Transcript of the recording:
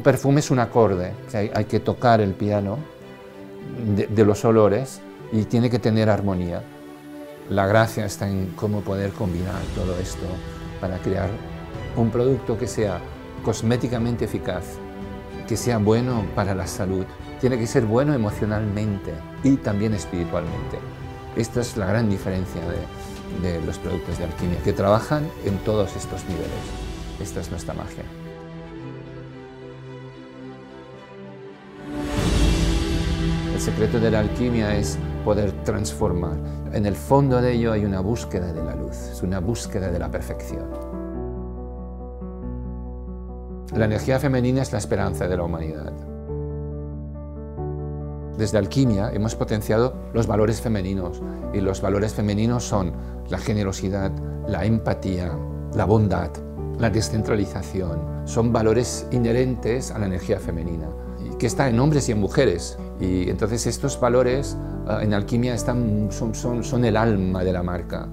Un perfume es un acorde, que hay que tocar el piano de los olores y tiene que tener armonía. La gracia está en cómo poder combinar todo esto para crear un producto que sea cosméticamente eficaz, que sea bueno para la salud, tiene que ser bueno emocionalmente y también espiritualmente. Esta es la gran diferencia de los productos de Alquimia, que trabajan en todos estos niveles. Esta es nuestra magia. El secreto de la alquimia es poder transformar. En el fondo de ello hay una búsqueda de la luz, es una búsqueda de la perfección. La energía femenina es la esperanza de la humanidad. Desde Alquimia hemos potenciado los valores femeninos, y los valores femeninos son la generosidad, la empatía, la bondad, la descentralización. Son valores inherentes a la energía femenina, que está en hombres y en mujeres. Y entonces estos valores en Alquimia son el alma de la marca.